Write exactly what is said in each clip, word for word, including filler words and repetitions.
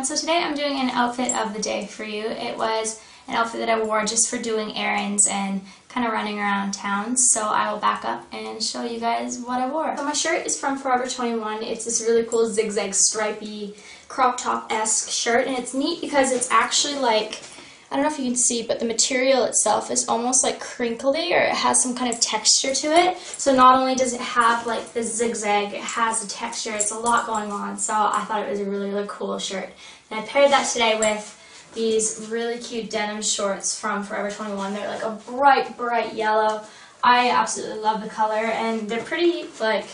everyone. So today I'm doing an outfit of the day for you. It was an outfit that I wore just for doing errands and kind of running around town. So I will back up and show you guys what I wore. So my shirt is from Forever twenty-one. It's this really cool zigzag stripey crop top-esque shirt, and it's neat because it's actually like, I don't know if you can see, but the material itself is almost like crinkly, or it has some kind of texture to it. So not only does it have like this zigzag, it has a texture. It's a lot going on. So I thought it was a really, really cool shirt. And I paired that today with these really cute denim shorts from Forever twenty-one. They're like a bright, bright yellow. I absolutely love the color, and they're pretty like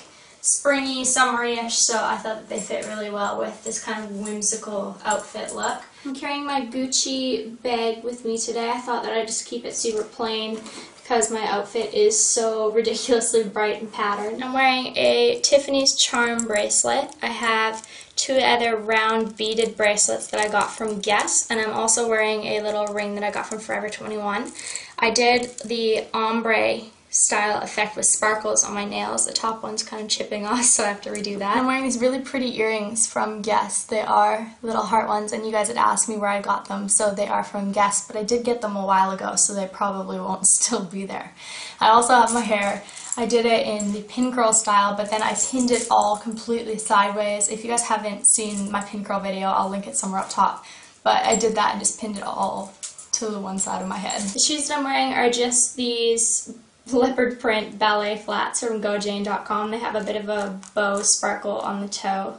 springy, summery-ish, so I thought that they fit really well with this kind of whimsical outfit look. I'm carrying my Gucci bag with me today. I thought that I'd just keep it super plain because my outfit is so ridiculously bright and patterned. I'm wearing a Tiffany's charm bracelet. I have two other round beaded bracelets that I got from Guess, and I'm also wearing a little ring that I got from Forever twenty-one. I did the ombre style effect with sparkles on my nails. The top one's kind of chipping off, so I have to redo that. I'm wearing these really pretty earrings from Guess. They are little heart ones, and you guys had asked me where I got them, so they are from Guess, but I did get them a while ago, so they probably won't still be there. I also have my hair. I did it in the pin curl style, but then I pinned it all completely sideways. If you guys haven't seen my pin curl video, I'll link it somewhere up top, but I did that and just pinned it all to the one side of my head. The shoes that I'm wearing are just these leopard print ballet flats from Go Jane dot com. They have a bit of a bow sparkle on the toe,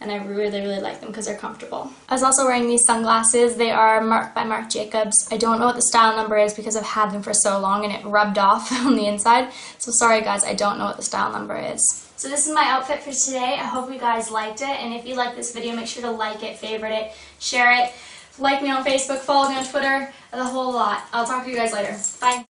and I really, really like them because they're comfortable. I was also wearing these sunglasses. They are Marc by Marc Jacobs. I don't know what the style number is because I've had them for so long and it rubbed off on the inside. So sorry guys, I don't know what the style number is. So this is my outfit for today. I hope you guys liked it, and if you like this video, make sure to like it, favorite it, share it, like me on Facebook, follow me on Twitter, the whole lot. I'll talk to you guys later. Bye.